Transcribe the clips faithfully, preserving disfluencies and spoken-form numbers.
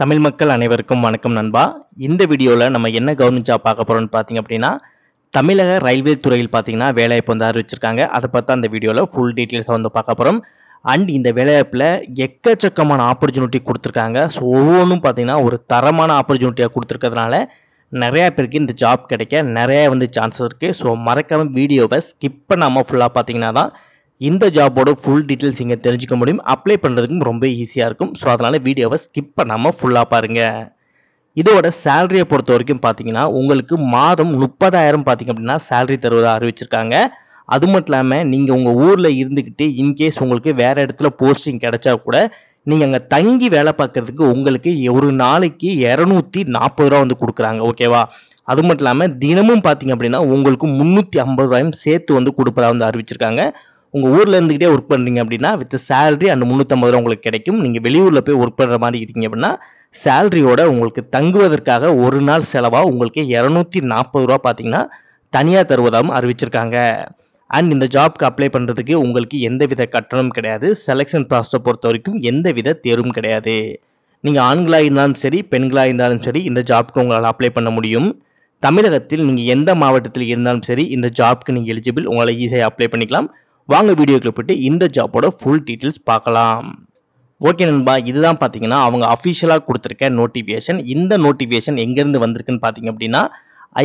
தமிழ் மக்கள் அனைவருக்கும் வணக்கம் நண்பா. இந்த வீடியோவில் நம்ம என்ன கவனிச்சா பார்க்க போகிறோம்னு பார்த்திங்க அப்படின்னா, தமிழக ரயில்வே துறையில் பார்த்திங்கன்னா வேலைவாய்ப்பு வந்து அறிவிச்சிருக்காங்க. அதை பார்த்து அந்த வீடியோவில் ஃபுல் டீட்டெயில்ஸாக வந்து பார்க்க போகிறோம். அண்ட் இந்த வேலைவாய்ப்பில் எக்கச்சக்கமான ஆப்பர்ச்சுனிட்டி கொடுத்துருக்காங்க. ஸோ ஒவ்வொன்றும் பார்த்திங்கன்னா ஒரு தரமான ஆப்பர்ச்சுனிட்டியாக கொடுத்துருக்கிறதுனால நிறையா பேருக்கு இந்த ஜாப் கிடைக்க நிறையா வந்து சான்சஸ் இருக்குது. ஸோ மறக்காமல் வீடியோவை ஸ்கிப் பண்ணாமல் ஃபுல்லாக பார்த்திங்கன்னா தான் இந்த ஜாபோட ஃபுல் டீட்டெயில்ஸ் இங்கே தெரிஞ்சுக்க முடியும். அப்ளை பண்ணுறதுக்கும் ரொம்ப ஈஸியாக இருக்கும். ஸோ அதனால் வீடியோவை ஸ்கிப் பண்ணாமல் ஃபுல்லாக பாருங்கள். இதோட சேலரியை பொறுத்த வரைக்கும் பார்த்தீங்கன்னா உங்களுக்கு மாதம் முப்பதாயிரம் பார்த்திங்க அப்படின்னா சேலரி தருவதாக அறிவிச்சிருக்காங்க. அது மட்டும் இல்லாமல் நீங்கள் உங்கள் ஊரில் இருந்துக்கிட்டு இன்கேஸ் உங்களுக்கு வேறு இடத்துல போஸ்டிங் கிடைச்சா கூட நீங்கள் அங்கே தங்கி வேலை பார்க்குறதுக்கு உங்களுக்கு ஒரு நாளைக்கு இரநூத்தி நாற்பது ரூபா வந்து கொடுக்குறாங்க, ஓகேவா? அது மட்டும் இல்லாமல் தினமும் பார்த்திங்க அப்படின்னா உங்களுக்கு முந்நூற்றி ஐம்பது ரூபாயும் சேர்த்து வந்து கொடுப்பதாக வந்து அறிவிச்சிருக்காங்க. உங்கள் ஊரில் இருந்துக்கிட்டே ஒர்க் பண்ணுறீங்க அப்படின்னா வித் சேலரி அண்ட் முந்நூற்றம்பது ரூபா உங்களுக்கு கிடைக்கும். நீங்கள் வெளியூரில் போய் ஒர்க் பண்ணுற மாதிரி இருக்கீங்க அப்படின்னா சேலரியோட உங்களுக்கு தங்குவதற்காக ஒரு நாள் செலவாக உங்களுக்கு இரநூத்தி நாற்பது ரூபா பார்த்தீங்கன்னா தனியாக தருவதாகவும் அறிவிச்சிருக்காங்க. அண்ட் இந்த ஜாப்க்கு அப்ளை பண்ணுறதுக்கு உங்களுக்கு எந்தவித கட்டணம் கிடையாது. செலெக்ஷன் ப்ராசஸை பொறுத்த வரைக்கும் எந்தவித தேர்வும் கிடையாது. நீங்கள் ஆண்களாக இருந்தாலும் சரி பெண்களாக இருந்தாலும் சரி இந்த ஜாப்க்கு உங்களால் அப்ளை பண்ண முடியும். தமிழகத்தில் நீங்கள் எந்த மாவட்டத்தில் இருந்தாலும் சரி இந்த ஜாப்க்கு நீங்கள் எலிஜிபிள், உங்களால் ஈஸியாக அப்ளை பண்ணிக்கலாம். வாங்க வீடியோக்குள்ள போய்ட்டு இந்த ஜாப்போட ஃபுல் டீட்டெயில்ஸ் பார்க்கலாம். ஓகே நண்பா, இதுதான் பார்த்தீங்கன்னா அவங்க அஃபிஷியலாக கொடுத்துருக்க நோட்டிஃபிகேஷன். இந்த நோட்டிஃபிகேஷன் எங்கேருந்து வந்திருக்குன்னு பார்த்தீங்க அப்படின்னா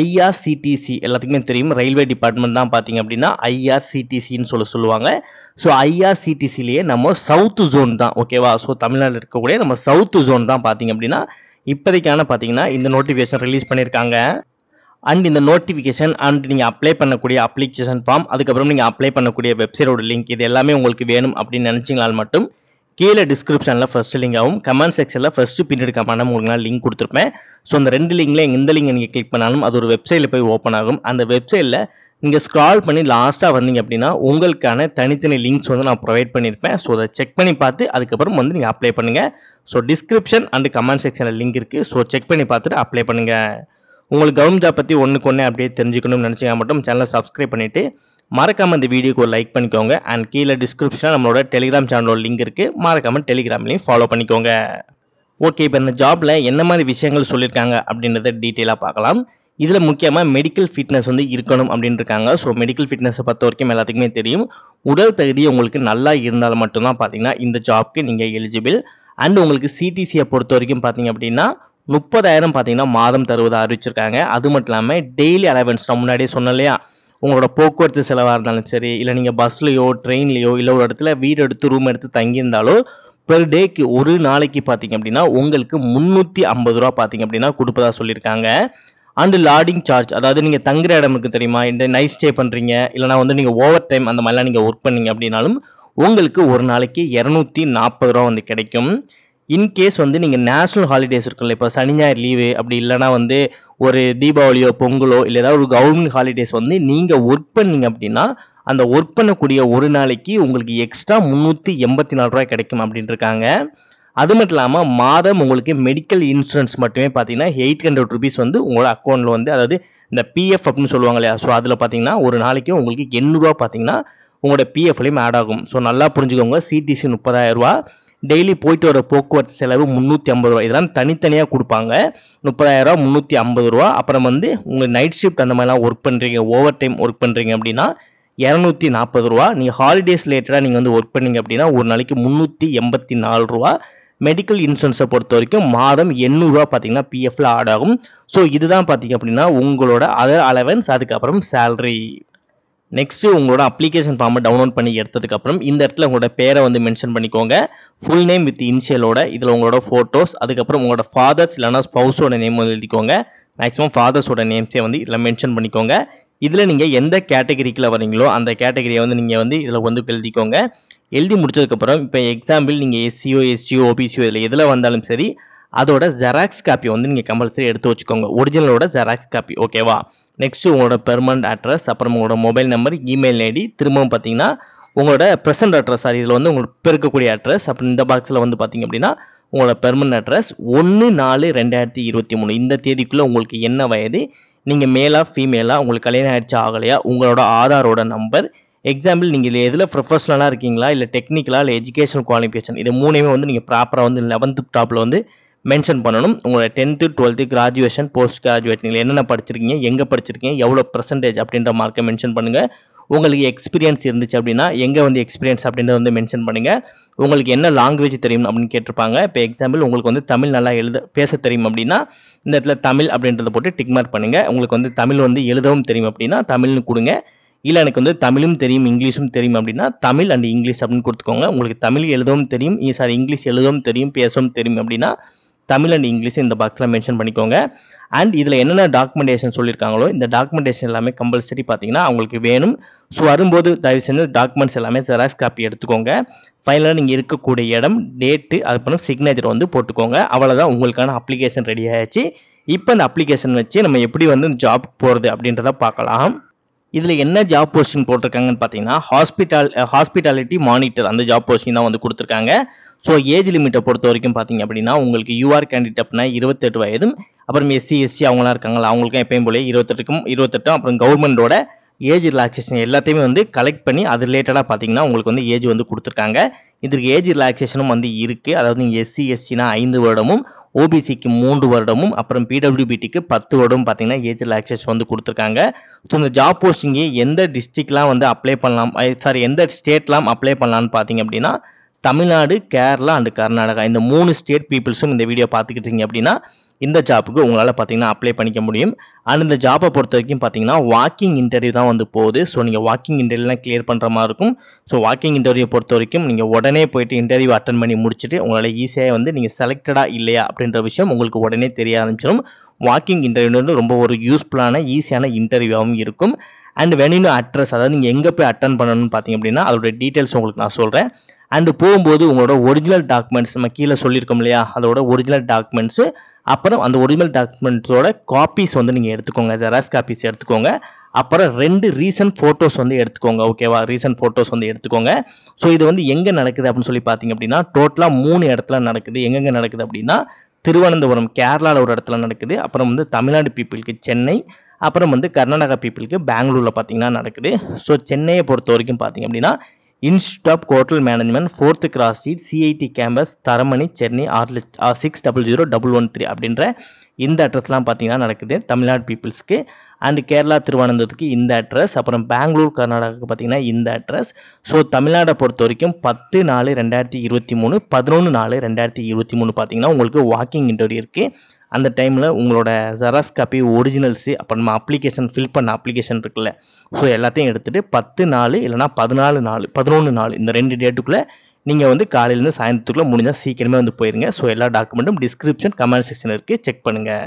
ஐஆர்சிடிசி, எல்லாத்துக்குமே தெரியும் ரயில்வே டிபார்ட்மெண்ட் தான். பார்த்தீங்க அப்படின்னா ஐஆர்சிடிசின்னு சொல்ல சொல்லுவாங்க. ஸோ ஐஆர்சிடிசிலேயே நம்ம சவுத்து ஜோன் தான், ஓகேவா? ஸோ தமிழ்நாட்டில் இருக்கக்கூடிய நம்ம சவுத்து ஜோன் தான் பார்த்தீங்க அப்படின்னா இப்போதைக்கான பார்த்தீங்கன்னா இந்த நோட்டிஃபிகேஷன் ரிலீஸ் பண்ணியிருக்காங்க. அண்ட் இந்த நோட்டிஃபிகேஷன் அண்ட் நீங்கள் அப்ளை பண்ணக்கூடிய அப்ளிகேஷன் ஃபார்ம், அதுக்கப்புறம் நீங்கள் அப்ளை பண்ணக்கூடிய வெப்சைட்டோட லிங்க், இது எல்லாமே உங்களுக்கு வேணும் அப்படின்னு நினச்சிங்களால் மட்டும் கீழே டிஸ்கிரிப்ஷனில் ஃபஸ்ட்டு லிங்க் ஆகும், கமெண்ட் செக்ஷனில் ஃபஸ்ட்டு பின்னாடி கமெண்ட் உங்களுக்கு நான் லிங்க் கொடுத்துருப்பேன். ஸோ அந்த ரெண்டு லிங்க்ல எந்த லிங்கை நீங்கள் கிளிக் பண்ணாலும் அது ஒரு வெப்சைட்டில் போய் ஓப்பன் ஆகும். அந்த வெப்சைட்டில் நீங்கள் ஸ்க்ரால் பண்ணி லாஸ்ட்டாக வந்தீங்க அப்படின்னா உங்களுக்கான தனித்தனி லிங்க்ஸ் வந்து நான் ப்ரொவைட் பண்ணியிருப்பேன். ஸோ அதை செக் பண்ணி பார்த்து அதுக்கப்புறம் வந்து நீங்கள் அப்ளை பண்ணுங்கள். ஸோ டிஸ்கிரிப்ஷன் அண்ட் கமெண்ட் செக்ஷனில் லிங்க் இருக்குது. ஸோ செக் பண்ணி பார்த்துட்டு அப்ளை பண்ணுங்கள். உங்களுக்கு கவர்மெண்ட் ஜாப் பற்றி ஒன்றுக்கு ஒன்று அப்படியே தெரிஞ்சுக்கணும்னு நினச்சிங்க மட்டும் சேனலை சப்ஸ்கிரைப் பண்ணிவிட்டு மறக்காமல் இந்த வீடியோக்கு ஒரு லைக் பண்ணிக்கோங்க. அண்ட் கீழே டிஸ்கிரிப்ஷனில் நம்மளோட டெலிகிராம் சேனலோட லிங்க் இருக்குது, மறக்காமல் டெலிகிராம்லையும் ஃபாலோ பண்ணிக்கோங்க. ஓகே, இப்போ இந்த ஜாப்பில் என்ன மாதிரி விஷயங்கள் சொல்லியிருக்காங்க அப்படின்றத டீட்டெயிலாக பார்க்கலாம். இதில் முக்கியமாக மெடிக்கல் ஃபிட்னஸ் வந்து இருக்கணும் அப்படின்னு இருக்காங்க. ஸோ மெடிக்கல் ஃபிட்னஸை பொறுத்த வரைக்கும் எல்லாத்துக்குமே தெரியும் உடல் தகுதி உங்களுக்கு நல்லா இருந்தால் மட்டும்தான் பார்த்தீங்கன்னா இந்த ஜாப்க்கு நீங்கள் எலிஜிபிள். அண்ட் உங்களுக்கு சிடிசியை பொறுத்த வரைக்கும் பார்த்தீங்க அப்படின்னா முப்பதாயிரம் பார்த்தீங்கன்னா மாதம் தருவதாக அறிவிச்சிருக்காங்க. அது மட்டும் இல்லாமல் டெய்லி அலவன்ஸ் நான் முன்னாடியே சொன்னேன் இல்லையா, உங்களோட போக்குவரத்து செலவாக இருந்தாலும் சரி, இல்லை நீங்கள் பஸ்லையோ ட்ரெயின்லையோ இல்லை ஒரு இடத்துல வீடு எடுத்து ரூம் எடுத்து தங்கியிருந்தாலோ பெர் டேக்கு ஒரு நாளைக்கு பார்த்தீங்க அப்படின்னா உங்களுக்கு முந்நூற்றி ஐம்பது ரூபா பார்த்தீங்க அப்படின்னா கொடுப்பதாக சொல்லியிருக்காங்க. அண்டு லாடிங் சார்ஜ், அதாவது நீங்கள் தங்குற இடம் இருக்குது தெரியுமா, இந்த நைட் ஸ்டே பண்ணுறீங்க இல்லைனா வந்து நீங்கள் ஓவர் டைம் அந்த மாதிரிலாம் நீங்கள் ஒர்க் பண்ணிங்க அப்படின்னாலும் உங்களுக்கு ஒரு நாளைக்கு இரநூத்தி நாற்பது ரூபா வந்து கிடைக்கும். இன்கேஸ் வந்து நீங்கள் நேஷ்னல் ஹாலிடேஸ் இருக்குல்ல, இப்போ சனி ஞாயிறு லீவு அப்படி இல்லைனா வந்து ஒரு தீபாவளியோ பொங்கலோ இல்லை ஏதாவது ஒரு கவர்மெண்ட் ஹாலிடேஸ் வந்து நீங்கள் ஒர்க் பண்ணிங்க அப்படின்னா அந்த ஒர்க் பண்ணக்கூடிய ஒரு நாளைக்கு உங்களுக்கு எக்ஸ்ட்ரா முந்நூற்றி எண்பத்தி நாலு ரூபா கிடைக்கும் அப்படின்ட்டு இருக்காங்க. அது மட்டும் இல்லாமல் மாதம் உங்களுக்கு மெடிக்கல் இன்சூரன்ஸ் மட்டுமே பார்த்தீங்கன்னா எயிட் ஹண்ட்ரட் ருபீஸ் வந்து உங்களோட அக்கௌண்ட்டில் வந்து, அதாவது இந்த பிஎஃப் அப்படின்னு சொல்லுவாங்க இல்லையா, ஸோ அதில் பார்த்தீங்கன்னா ஒரு நாளைக்கு உங்களுக்கு எண்ணூறுரூவா பார்த்தீங்கன்னா உங்களோட பிஎஃப்லையும் ஆட் ஆகும். ஸோ நல்லா புரிஞ்சுக்கோங்க, சிடிசி முப்பதாயிரரூவா, டெய்லி போய்ட்டு வர போக்குவரத்து செலவு முந்நூற்றி ஐம்பது ரூபா, இதெல்லாம் தனித்தனியாக கொடுப்பாங்க. முப்பதாயிரரூவா முந்நூற்றி ஐம்பது ரூபா. அப்புறம் வந்து உங்களுக்கு நைட் ஷிஃப்ட் அந்த மாதிரிலாம் ஒர்க் பண்ணுறீங்க, ஓவர் டைம் ஒர்க் பண்ணுறீங்க அப்படின்னா இரநூத்தி நாற்பது ரூபா. நீங்கள் ஹாலிடேஸ் ரிலேட்டடாக நீங்கள் வந்து ஒர்க் பண்ணிங்க அப்படின்னா ஒரு நாளைக்கு முந்நூற்றி எண்பத்தி நாலு ரூபா. மெடிக்கல் இன்சூரன்ஸை பொறுத்த வரைக்கும் மாதம் எண்ணூறுரூவா பார்த்தீங்கன்னா பிஎஃப்பில் ஆட் ஆகும். ஸோ இதுதான் பார்த்தீங்க அப்படின்னா உங்களோட அதர் அலவன்ஸ், அதுக்கப்புறம் சேலரி. நெக்ஸ்ட்டு உங்களோட அப்ளிகேஷன் ஃபார்மை டவுன்லோட் பண்ணி எடுத்ததுக்கப்புறம் இந்த இடத்துல உங்களோட பேரை வந்து மென்ஷன் பண்ணிக்கோங்க, ஃபுல் நேம் வித் இனிஷியலோட. இதில் உங்களோட ஃபோட்டோஸ், அதுக்கப்புறம் உங்களோட ஃபாதர்ஸ் இல்லைனா ஸ்பௌஸோட நேம் வந்து எழுதிக்கோங்க. மேக்ஸிமம் ஃபாதர்ஸோட நேம்ஸே வந்து இதில் மென்ஷன் பண்ணிக்கோங்க. இதில் நீங்கள் எந்த கேட்டகரிக்கில் வரீங்களோ அந்த கேட்டகரியை வந்து நீங்கள் வந்து இதில் வந்து எழுதிக்கோங்க. எழுதி முடிச்சதுக்கப்புறம் இப்போ எக்ஸாம்பிள் நீங்கள் எஸ்சியோ எஸ்டியோ ஓபிசியோ இதில் எதில் வந்தாலும் சரி அதோட ஜெராக்ஸ் காப்பியை வந்து நீங்கள் கம்பல்சரி எடுத்து வச்சுக்கோங்க, ஒரிஜினலோட ஜெராக்ஸ் காப்பி, ஓகேவா? நெக்ஸ்ட்டு உங்களோட பெர்மனன்ட் அட்ரஸ், அப்புறம் உங்களோட மொபைல் நம்பர், இமெயில் ஐடி, திரும்பவும் பார்த்தீங்கன்னா உங்களோட ப்ரெசென்ட் அட்ரஸ், சாரி இதில் வந்து உங்களுக்கு இப்போ இருக்கக்கூடிய அட்ரஸ். அப்புறம் இந்த பாக்ஸில் வந்து பார்த்தீங்க அப்படின்னா உங்களோட பெர்மனன்ட் அட்ரஸ் ஒன்று நாலு ரெண்டாயிரத்தி இருபத்தி மூணு இந்த தேதிக்குள்ளே உங்களுக்கு என்ன வயது, நீங்கள் மேலா ஃபீமேலாக, உங்களுக்கு கல்யாணம் ஆகிடுச்சா ஆகலையா, உங்களோட ஆதாரோட நம்பர். எக்ஸாம்பிள் நீங்கள் இதில் எதில் ப்ரொஃபஷனலாக இருக்கீங்களா, இல்லை டெக்னிக்கலாக, இல்லை எஜுகேஷனல் குவாலிஃபிகேஷன், இது மூணுமே வந்து நீங்கள் ப்ராப்பராக வந்து லெவன்த்து டாப்பில் வந்து mention பண்ணனும் உங்க tenth twelfth graduation post graduate நீங்க என்னென்ன படிச்சிருக்கீங்க எங்க படிச்சிருக்கீங்க எவ்வளவு percentage அப்படின்ற மார்க்கை மென்ஷன் பண்ணுங்க உங்களுக்கு எக்ஸ்பீரியன்ஸ் இருந்துச்சு அப்படினா எங்க வந்து எக்ஸ்பீரியன்ஸ் அப்படின்றத வந்து மென்ஷன் பண்ணுங்க உங்களுக்கு என்ன language தெரியும் அப்படினு கேட்டிருப்பாங்க இப்போ எக்ஸாம்பிள் உங்களுக்கு வந்து தமிழ் நல்லா எழுத பேச தெரியும் அப்படினா இந்த இடத்துல தமிழ் அப்படின்றத போட்டு டிக் மார்க் பண்ணுங்க உங்களுக்கு வந்து தமிழ் வந்து எழுதவும் தெரியும் அப்படினா தமிழ்னு கொடுங்க இல்ல எனக்கு வந்து தமிழும் தெரியும் இங்கிலீஷும் தெரியும் அப்படினா தமிழ் and இங்கிலீஷ் அப்படினு கொடுத்துக்கோங்க உங்களுக்கு தமிழ் எழுதவும் தெரியும் சாரி இங்கிலீஷ் எழுதவும் தெரியும் பேசவும் தெரியும் அப்படினா Tamil and English in the box mention பண்ணிக்கோங்க and இதுல என்னென்ன டாக்குமெண்டேஷன் சொல்லிருக்காங்களோ இந்த டாக்குமெண்டேஷன் எல்லாமே கம்பல்சரி பாத்தீங்கன்னா உங்களுக்கு வேணும் சோ வரும்போது தயவு செஞ்சு டாக்குமெண்ட்ஸ் எல்லாமே xerox copy எடுத்துக்கோங்க ஃபைனலா நீங்க இருக்கக்கூடிய இடம் டேட் அதுப்புறம் சிக்னேச்சர் வந்து போட்டுக்கோங்க அவ்வளவுதான் உங்களுக்கான அப்ளிகேஷன் ரெடி ஆயாச்சு இப்போ இந்த அப்ளிகேஷன் வச்சு நம்ம எப்படி வந்து ஜாப் போறது அப்படின்றத பார்க்கலாம் இதுல என்ன ஜாப் போஸ்டிங் போட்டுருக்காங்கன்னு பாத்தீங்கன்னா ஹாஸ்பிடல் ஹாஸ்பிடாலிட்டி மானிட்டர் அந்த ஜாப் போஸ்டிங் தான் வந்து கொடுத்திருக்காங்க சோ ஏஜ் லிமிட்ட பொறுத்த வரைக்கும் பாத்தீங்க அப்படினா உங்களுக்கு யூஆர் கேண்டிடேட் அப்னா இருபத்தெட்டு வயதும் அப்புறம் எஸ்சி எஸ்டி அவங்களா இருக்காங்களா அவங்களுக்கு எப்பவும் போல இருபத்தெட்டு க்கும் இருபத்தெட்டு அப்புறம் கவர்மெண்டோட ஏஜ் ரிலாக்சேஷன் எல்லாத்தையும் வந்து கலெக்ட் பண்ணி அது ரிலேட்டடா பாத்தீங்கன்னா உங்களுக்கு வந்து ஏஜ் வந்து கொடுத்திருக்காங்க இதுக்கு ஏஜ் ரிலாக்சேஷனும் வந்து இருக்கு அதாவது எஸ்சி எஸ்டி னா ஐந்து வருடமும் O B C க்கு மூன்று வருடமும் அப்புறம் P W B T க்கு பத்து வருடமும் பாத்தீங்கன்னா ஏஜ் ரிலாக்சேஷன் வந்து கொடுத்திருக்காங்க சோ இந்த ஜாப் போஸ்டிங் எந்த டிஸ்ட்ரிக்ட்லாம் வந்து அப்ளை பண்ணலாம் சாரி எந்த ஸ்டேட்லாம் அப்ளை பண்ணலாம்னு பாத்தீங்க அப்படினா தமிழ்நாடு கேரளா and கர்நாடகா இந்த மூணு ஸ்டேட் பீப்பிள்ஸும் இந்த வீடியோ பாத்துக்கிட்டீங்க அப்படினா இந்த ஜாப்புக்கு உங்களால பாத்தீங்கன்னா அப்ளை பண்ணிக்க முடியும் and இந்த ஜாப்பை பொறுத்தவரைக்கும் பாத்தீங்கன்னா வாக்கிங் இன்டர்வியூ தான் வந்து போகுது சோ நீங்க வாக்கிங் இன்டர்வியூலாம் கிளியர் பண்ற மாதிரி இருக்கும் சோ வாக்கிங் இன்டர்வியூ பொறுத்தவரைக்கும் நீங்க உடனே போய்ட்டு இன்டர்வியூ அட்டெண்ட் பண்ணி முடிச்சிட்டு உங்களால ஈஸியா வந்து நீங்க செலக்டடா இல்லையா அப்படின்ற விஷயம் உங்களுக்கு உடனே தெரிய ஆரம்பிச்சிடும் வாக்கிங் இன்டர்வியூன்றது ரொம்ப ஒரு யூஸ்புல்லான ஈஸியான இன்டர்வியூவாவும் இருக்கும் and venue address அதாவது நீங்க எங்க போய் அட்டெண்ட் பண்ணனும்னு பாத்தீங்க அப்படினா அதோட டீடைல்ஸ் உங்களுக்கு நான் சொல்றேன் and போயும்போது உங்களோட ஒரிஜினல் டாக்குமெண்ட்ஸ் நம்ம கீழ சொல்லிருக்கோம் இல்லையா அதோட ஒரிஜினல் டாக்குமெண்ட்ஸ் அப்புறம் அந்த ஒரிஜினல் டாக்குமெண்ட்ஸோட காப்பீஸ் வந்து நீங்க எடுத்துக்கோங்க ஜெராக்ஸ் காப்பீஸ் எடுத்துக்கோங்க அப்புறம் ரெண்டு ரீசன்ட் போட்டோஸ் வந்து எடுத்துக்கோங்க ஓகேவா ரீசன்ட் போட்டோஸ் வந்து எடுத்துக்கோங்க சோ இது வந்து எங்க நடக்குது அப்படினு சொல்லி பாத்தீங்க அப்படினா டோட்டலா மூணு இடத்துல நடக்குது எங்கங்க நடக்குது அப்படினா திருவனந்தபுரம் கேரளால ஒரு இடத்துல நடக்குது அப்புறம் வந்து தமிழ்நாடு பீப்பிள்க்கு சென்னை அப்புறம் வந்து கர்நாடகா பீப்பிள்க்கு பெங்களூர்ல பாத்தீங்கன்னா நடக்குது சோ சென்னையை பொறுத்த வரைக்கும் பாத்தீங்க அப்படினா institute of hotel management fourth cross street C I T campus Taramani Chennai ஆறு ஆறு பூஜ்ஜியம் பூஜ்ஜியம் ஒன்று மூன்று அப்படிங்கற இந்த அட்ரஸ்லாம் பாத்தீங்கன்னா நடக்குது தமிழ்நாடு பீப்பிள்ஸ்க்கு and கேரளா திருவனந்தபுரத்துக்கு இந்த அட்ரஸ் அப்புறம் பெங்களூர் கர்நாடகாக்கு பாத்தீங்கன்னா இந்த அட்ரஸ் சோ தமிழ்நாடு பொறுத்த வரைக்கும் பத்து நாலு இரண்டாயிரத்து இருபத்தி மூன்று பதினொன்று நாலு இரண்டாயிரத்து இருபத்தி மூன்று பாத்தீங்கன்னா உங்களுக்கு வாக்கிங் இன்டர்வியூ இருக்கு அந்த டைம்ல உங்களோட ஜெராக்ஸ் காப்பி ஒரிஜினல்ஸ் அப்புறம் அப்ளிகேஷன் ஃபில் பண்ண அப்ளிகேஷன் இருக்குல்ல சோ எல்லாத்தையும் எடுத்துட்டு பத்து நாலு இல்லனா பதினாலு நாலு பதினொன்று நாலு இந்த ரெண்டு டேட்டுக்குள்ள நீங்க வந்து காலையில இருந்து சாயந்தரத்துக்குள்ள முடிஞ்சா சீக்கிரமே வந்து போயிடுங்க சோ எல்லா டாக்குமெண்டும் டிஸ்கிரிப்ஷன் கமெண்ட் செக்ஷன்ல இருக்கு செக் பண்ணுங்க